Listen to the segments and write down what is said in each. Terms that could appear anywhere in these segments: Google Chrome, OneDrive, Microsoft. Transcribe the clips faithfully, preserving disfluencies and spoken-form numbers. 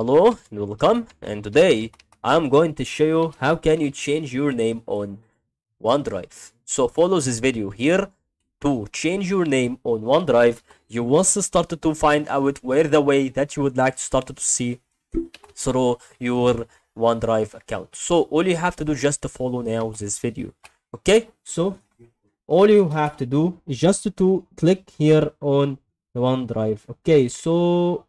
Hello and welcome, and today I'm going to show you how can you change your name on OneDrive. So follow this video here. To change your name on OneDrive, you want to start to find out where the way that you would like to start to see through your OneDrive account. So all you have to do just to follow now this video. Okay, so all you have to do is just to click here on the OneDrive. Okay, so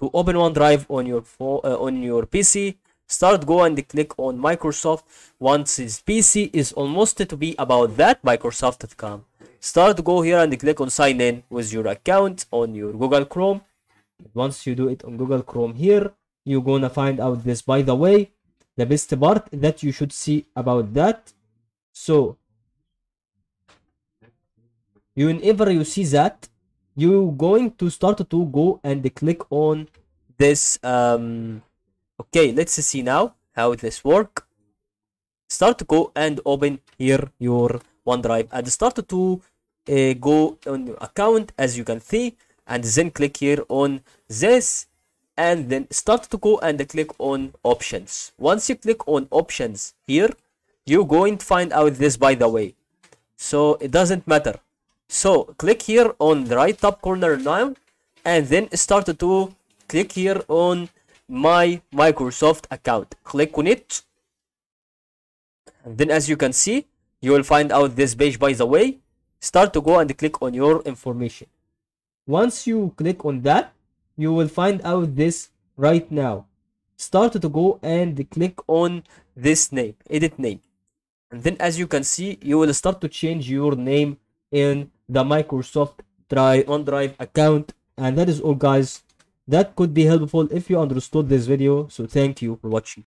to open OneDrive on your phone, uh, on your P C, start go and click on Microsoft. Once his P C is almost to be about that Microsoft dot com, start go here and click on sign in with your account on your Google Chrome. Once you do it on Google Chrome here, you're gonna find out this. By the way, the best part that you should see about that. So you whenever you see that, you're going to start to go and click on this. Um, okay, let's see now how this work. Start to go and open here your OneDrive and start to uh, go on your account as you can see, and then click here on this, and then start to go and click on options. Once you click on options here, you're going to find out this, by the way, so it doesn't matter. So click here on the right top corner now, and then start to click here on my Microsoft account. Click on it, and then as you can see, you will find out this page. By the way, start to go and click on your information. Once you click on that, you will find out this right now. Start to go and click on this name, edit name, and then as you can see, you will start to change your name in the Microsoft OneDrive account. And that is all, guys. That could be helpful if you understood this video. So thank you for watching.